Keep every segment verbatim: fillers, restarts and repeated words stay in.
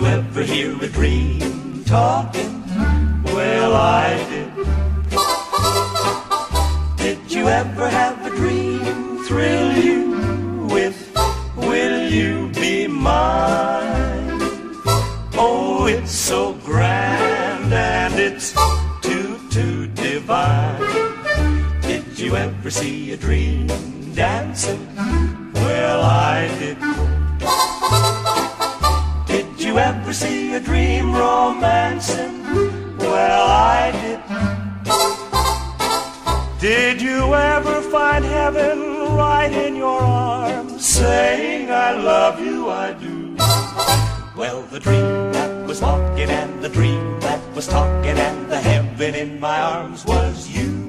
you ever hear a dream talking? Well, I did. Did you ever have a dream thrill you with, will you be mine? Oh, it's so grand and it's too, too divine. Did you ever see a dream dancing? Well, I did. Did you ever see a dream romancing? Well, I did. Did you ever find heaven right in your arms, saying I love you, I do? Well, the dream that was walking and the dream that was talking and the heaven in my arms was you.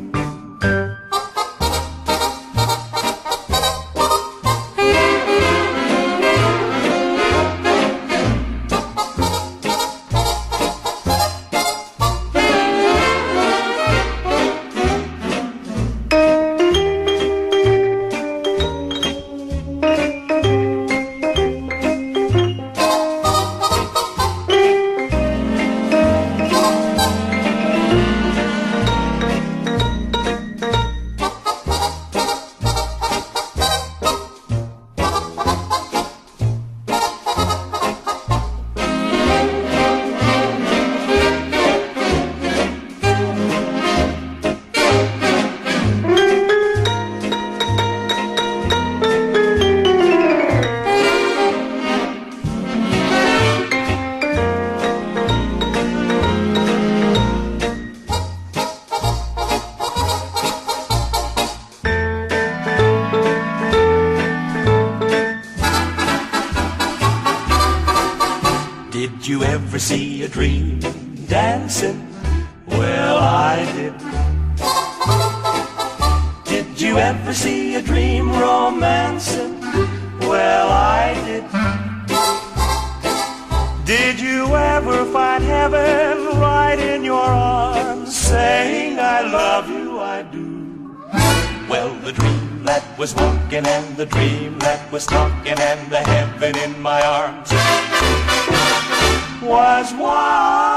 Did you ever see a dream dancing? Well, I did. Did you ever see a dream romancing? Well, I did. Did you ever find heaven right in your arms, saying I love you, I do? Well, the dream that was walking and the dream that was talking and the heaven in my arms was wild.